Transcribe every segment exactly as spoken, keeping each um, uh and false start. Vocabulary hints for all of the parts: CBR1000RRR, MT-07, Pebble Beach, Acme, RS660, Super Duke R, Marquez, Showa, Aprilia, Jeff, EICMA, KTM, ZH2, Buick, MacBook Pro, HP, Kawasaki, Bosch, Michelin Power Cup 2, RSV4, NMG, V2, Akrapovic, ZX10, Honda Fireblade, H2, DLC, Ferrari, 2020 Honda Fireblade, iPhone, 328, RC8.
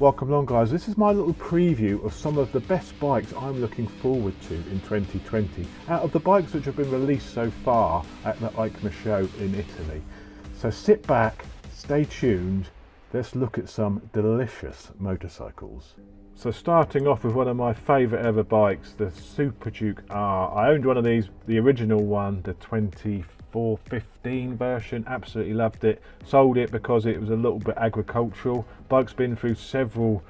Welcome along, guys. This is my little preview of some of the best bikes I'm looking forward to in twenty twenty out of the bikes which have been released so far at the EICMA show in Italy. So sit back, stay tuned, let's look at some delicious motorcycles. So starting off with one of my favourite ever bikes, the Super Duke R. I owned one of these, the original one, the twenty-four fifteen version, absolutely loved it. Sold it because it was a little bit agricultural. Bike's been through several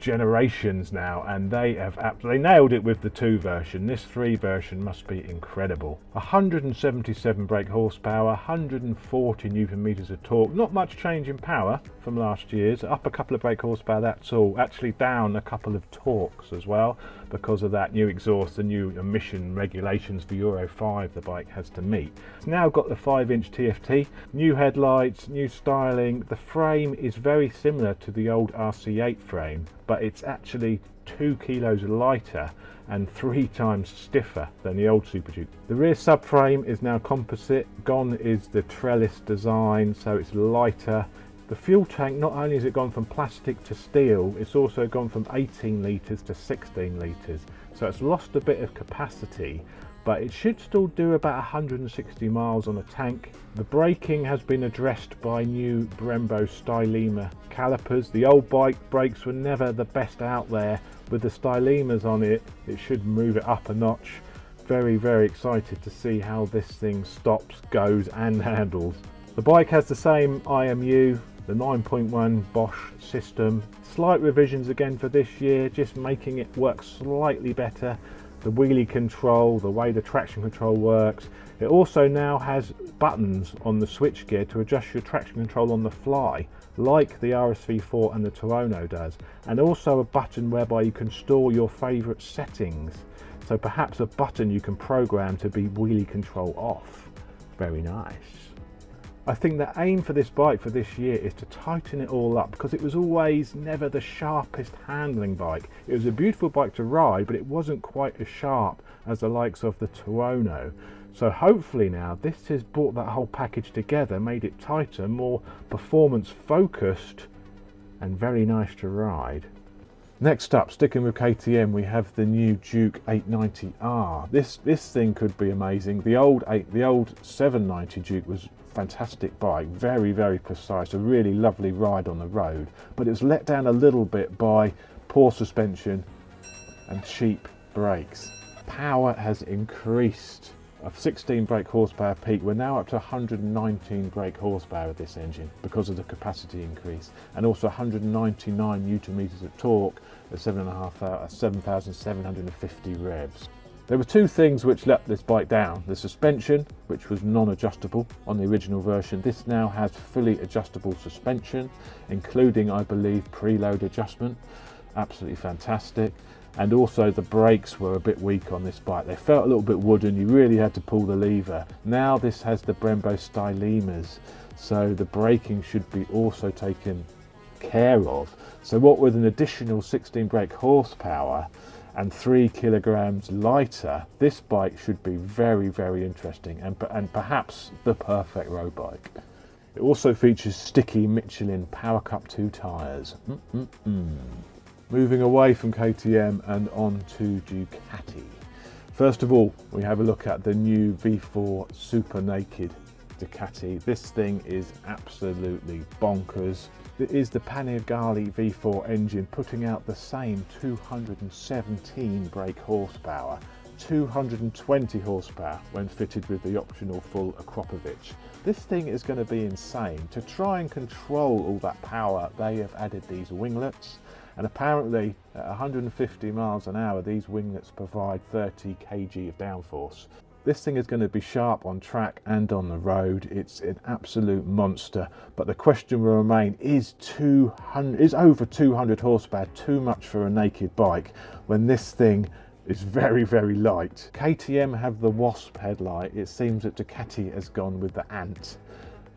generations now and they have absolutely nailed it with the two version. This three version must be incredible. one hundred seventy-seven brake horsepower, one hundred forty newton meters of torque, not much change in power from last year's. Up a couple of brake horsepower, that's all. Actually down a couple of torques as well because of that new exhaust, the new emission regulations for Euro five the bike has to meet. It's now got the five inch T F T, new headlights, new styling. The frame is very similar to the old R C eight frame, but it's actually two kilos lighter and three times stiffer than the old Super Duke. The rear subframe is now composite, gone is the trellis design, so it's lighter. The fuel tank, not only has it gone from plastic to steel, it's also gone from eighteen litres to sixteen litres. So it's lost a bit of capacity, but it should still do about one hundred sixty miles on a tank. The braking has been addressed by new Brembo Stylema calipers. The old bike brakes were never the best out there. With the Stylemas on it, it should move it up a notch. Very, very excited to see how this thing stops, goes and handles. The bike has the same I M U, the nine point one Bosch system. Slight revisions again for this year, just making it work slightly better. The wheelie control, the way the traction control works. It also now has buttons on the switchgear to adjust your traction control on the fly, like the R S V four and the Tuono does. And also a button whereby you can store your favourite settings. So perhaps a button you can program to be wheelie control off. Very nice. I think the aim for this bike for this year is to tighten it all up because it was always never the sharpest handling bike. It was a beautiful bike to ride, but it wasn't quite as sharp as the likes of the Tuono. So hopefully now this has brought that whole package together, made it tighter, more performance focused and very nice to ride. Next up, sticking with K T M, we have the new Duke eight ninety R. This this thing could be amazing. The old eight, the old seven ninety Duke was a fantastic bike, very very precise, a really lovely ride on the road. But it was let down a little bit by poor suspension and cheap brakes. Power has increased. Of sixteen brake horsepower peak, we're now up to one hundred nineteen brake horsepower of this engine because of the capacity increase, and also one hundred ninety-nine newton meters of torque at seven thousand seven hundred fifty revs. There were two things which let this bike down: the suspension, which was non-adjustable on the original version. This now has fully adjustable suspension, including, I believe, preload adjustment. Absolutely fantastic. And also the brakes were a bit weak on this bike. They felt a little bit wooden, you really had to pull the lever. Now this has the Brembo Stylemas, so the braking should be also taken care of. So what with an additional sixteen brake horsepower and three kilograms lighter, this bike should be very, very interesting and, and perhaps the perfect road bike. It also features sticky Michelin Power Cup two tyres. Mm -mm -mm. Moving away from K T M and on to Ducati. First of all, we have a look at the new V four Super Naked Ducati. This thing is absolutely bonkers. It is the Panigale V four engine putting out the same two hundred seventeen brake horsepower, two hundred twenty horsepower when fitted with the optional full Akrapovic. This thing is going to be insane. To try and control all that power, they have added these winglets. And apparently at one hundred fifty miles an hour, these winglets provide thirty kilograms of downforce. This thing is going to be sharp on track and on the road. It's an absolute monster. But the question will remain, is two hundred, is over two hundred horsepower too much for a naked bike when this thing is very, very light? K T M have the wasp headlight. It seems that Ducati has gone with the ant.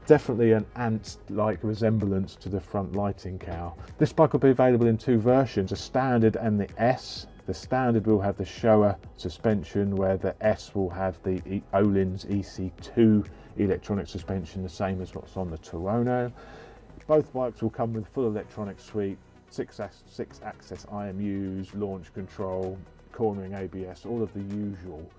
Definitely an ant-like resemblance to the front lighting cowl. This bike will be available in two versions, a standard and the S. The standard will have the Showa suspension, where the S will have the Ohlins E C two electronic suspension, the same as what's on the Tuono. Both bikes will come with full electronic suite, six-axis I M Us, launch control, cornering A B S, all of the usual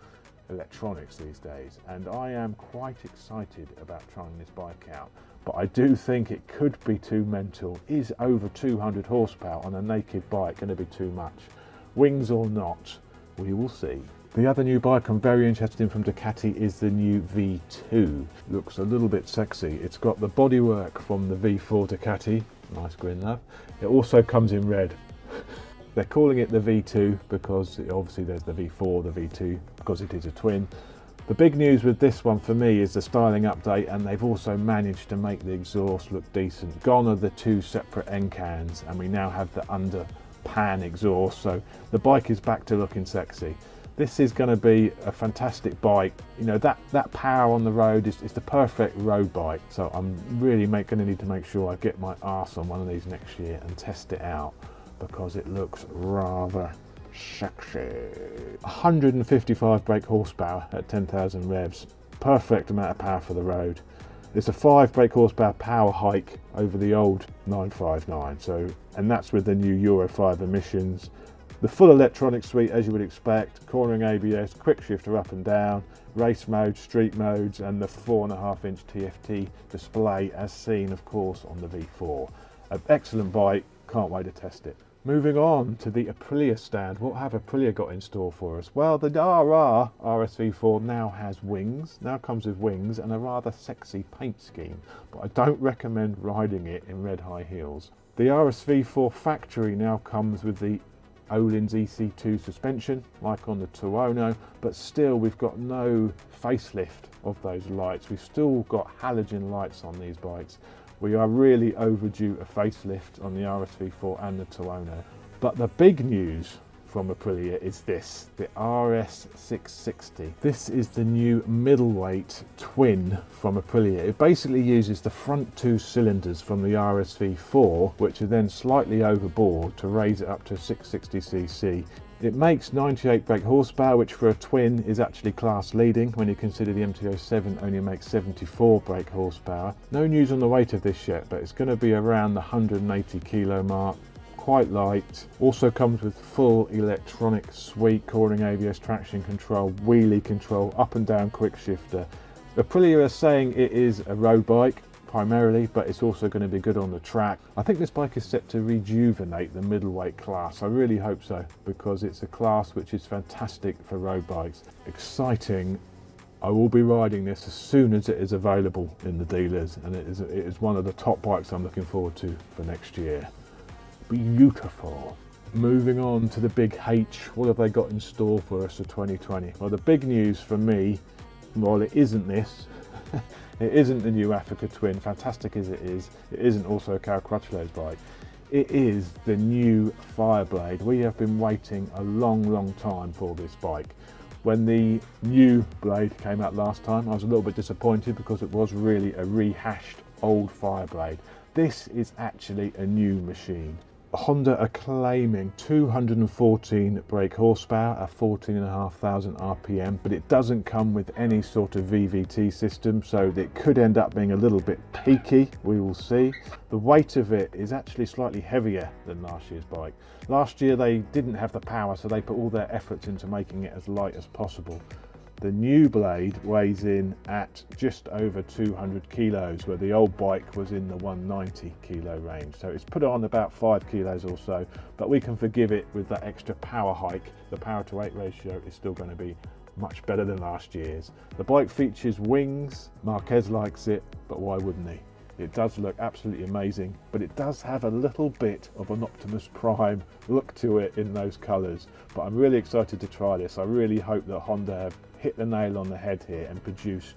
electronics these days. And I am quite excited about trying this bike out, but I do think it could be too mental. Is over two hundred horsepower on a naked bike going to be too much? Wings or not, we will see. The other new bike I'm very interested in from Ducati is the new V two. Looks a little bit sexy. It's got the bodywork from the V four Ducati. Nice grin, love. It also comes in red. They're calling it the V two because obviously there's the V four, the V two, because it is a twin. The big news with this one for me is the styling update, and they've also managed to make the exhaust look decent. Gone are the two separate end cans, and we now have the under pan exhaust, so the bike is back to looking sexy. This is going to be a fantastic bike. You know, that that power on the road is, is the perfect road bike, so I'm really going to need to make sure I get my arse on one of these next year and test it out, because it looks rather sexy. one hundred fifty-five brake horsepower at ten thousand revs, perfect amount of power for the road. It's a five brake horsepower power hike over the old nine fifty-nine, so, and that's with the new Euro five emissions. The full electronic suite, as you would expect, cornering A B S, quick shifter up and down, race mode, street modes, and the four and a half inch T F T display, as seen, of course, on the V four. An excellent bike, can't wait to test it. Moving on to the Aprilia stand, what have Aprilia got in store for us? Well, the R R R S V four now has wings, now comes with wings and a rather sexy paint scheme, but I don't recommend riding it in red high heels. The R S V four factory now comes with the Ohlins E C two suspension, like on the Tuono, but still we've got no facelift of those lights. We've still got halogen lights on these bikes. We are really overdue a facelift on the R S V four and the Tuono. But the big news from Aprilia is this, the R S six sixty. This is the new middleweight twin from Aprilia. It basically uses the front two cylinders from the R S V four, which are then slightly overboard to raise it up to six hundred sixty c c. It makes ninety-eight brake horsepower, which for a twin is actually class leading when you consider the M T oh seven only makes seventy-four brake horsepower. No news on the weight of this yet, but it's going to be around the one hundred eighty kilo mark. Quite light. Also comes with full electronic suite, cornering A B S, traction control, wheelie control, up and down quick shifter. Aprilia is saying it is a road bike primarily, but it's also going to be good on the track. I think this bike is set to rejuvenate the middleweight class. I really hope so, because it's a class which is fantastic for road bikes. Exciting. I will be riding this as soon as it is available in the dealers, and it is, it is one of the top bikes I'm looking forward to for next year. Beautiful. Moving on to the big H, what have they got in store for us for twenty twenty? Well, the big news for me, while it isn't this, it isn't the new Africa Twin, fantastic as it is, it isn't also Cal Crutchlow's bike. It is the new Fireblade. We have been waiting a long, long time for this bike. When the new Blade came out last time, I was a little bit disappointed because it was really a rehashed old Fireblade. This is actually a new machine. Honda are claiming two hundred fourteen brake horsepower at fourteen thousand five hundred R P M, but it doesn't come with any sort of V V T system, so it could end up being a little bit peaky. We will see. The weight of it is actually slightly heavier than last year's bike. Last year they didn't have the power, so they put all their efforts into making it as light as possible. The new Blade weighs in at just over two hundred kilos, where the old bike was in the one ninety kilo range. So it's put on about five kilos or so, but we can forgive it with that extra power hike. The power to weight ratio is still going to be much better than last year's. The bike features wings. Marquez likes it, but why wouldn't he? It does look absolutely amazing, but it does have a little bit of an Optimus Prime look to it in those colours. But I'm really excited to try this. I really hope that Honda have hit the nail on the head here and produced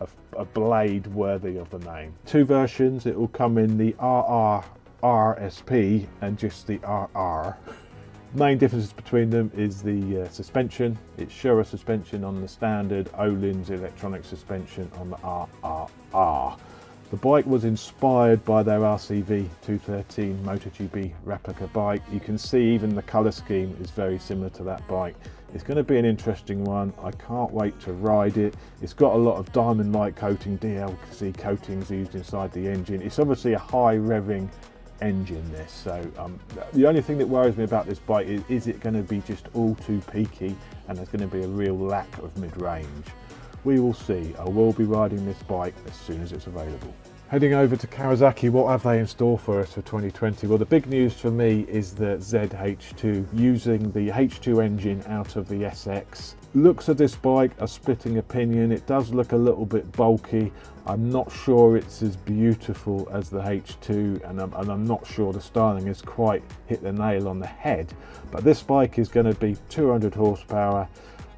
a, a Blade worthy of the name. Two versions, it will come in the R R R S P and just the R R. Main differences between them is the uh, suspension. It's Showa suspension on the standard, Ohlins electronic suspension on the R R R. The bike was inspired by their R C V two thirteen MotoGP replica bike. You can see even the colour scheme is very similar to that bike. It's going to be an interesting one. I can't wait to ride it. It's got a lot of diamond light coating, D L C coatings used inside the engine. It's obviously a high revving engine, this. So um, the only thing that worries me about this bike is, is it going to be just all too peaky and there's going to be a real lack of mid-range? We will see. I will be riding this bike as soon as it's available. Heading over to Kawasaki, what have they in store for us for twenty twenty? Well, the big news for me is the Z H two, using the H two engine out of the S X. Looks of this bike are splitting opinion. It does look a little bit bulky. I'm not sure it's as beautiful as the H two, and I'm, and I'm not sure the styling has quite hit the nail on the head. But this bike is going to be two hundred horsepower,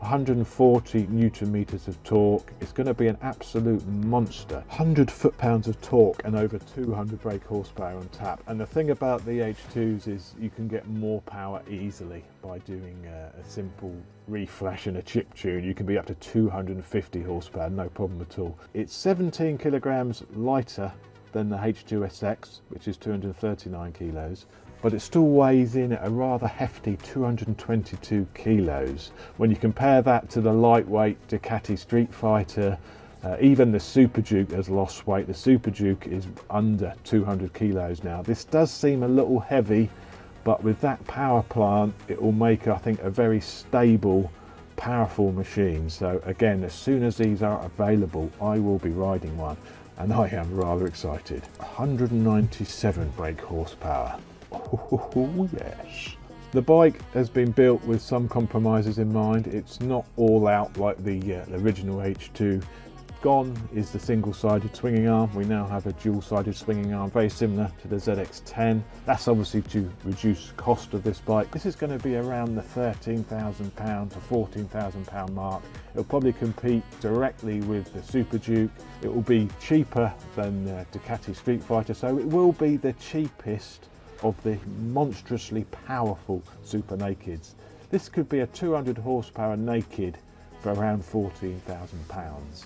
one hundred forty newton meters of torque. It's going to be an absolute monster. one hundred foot pounds of torque and over two hundred brake horsepower on tap. And the thing about the H twos is you can get more power easily by doing a, a simple reflash and a chip tune. You can be up to two hundred fifty horsepower, no problem at all. It's seventeen kilograms lighter than the H two S X, which is two hundred thirty-nine kilos. But it still weighs in at a rather hefty two hundred twenty-two kilos. When you compare that to the lightweight Ducati Streetfighter, uh, even the Super Duke has lost weight. The Super Duke is under two hundred kilos now. This does seem a little heavy, but with that power plant, it will make, I think, a very stable, powerful machine. So again, as soon as these are available, I will be riding one, and I am rather excited. one hundred ninety-seven brake horsepower. Oh yes. The bike has been built with some compromises in mind. It's not all out like the, uh, the original H two. Gone is the single-sided swinging arm. We now have a dual-sided swinging arm, very similar to the Z X ten. That's obviously to reduce cost of this bike. This is going to be around the thirteen thousand pound to fourteen thousand pound mark. It'll probably compete directly with the Super Duke. It will be cheaper than the Ducati Streetfighter, so it will be the cheapest of the monstrously powerful Super Nakeds. This could be a two hundred horsepower naked for around fourteen thousand pounds.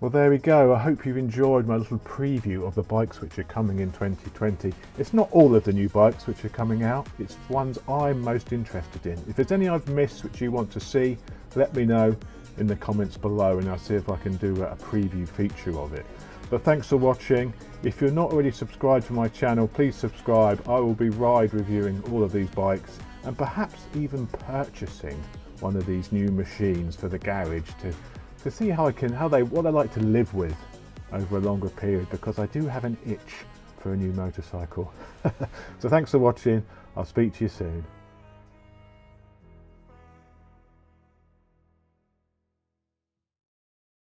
Well, there we go. I hope you've enjoyed my little preview of the bikes which are coming in twenty twenty. It's not all of the new bikes which are coming out, it's ones I'm most interested in. If there's any I've missed which you want to see, let me know in the comments below and I'll see if I can do a preview feature of it. But thanks for watching. If you're not already subscribed to my channel, please subscribe. I will be ride reviewing all of these bikes and perhaps even purchasing one of these new machines for the garage to, to see how I can, how they, what I like to live with over a longer period, because I do have an itch for a new motorcycle. So thanks for watching. I'll speak to you soon.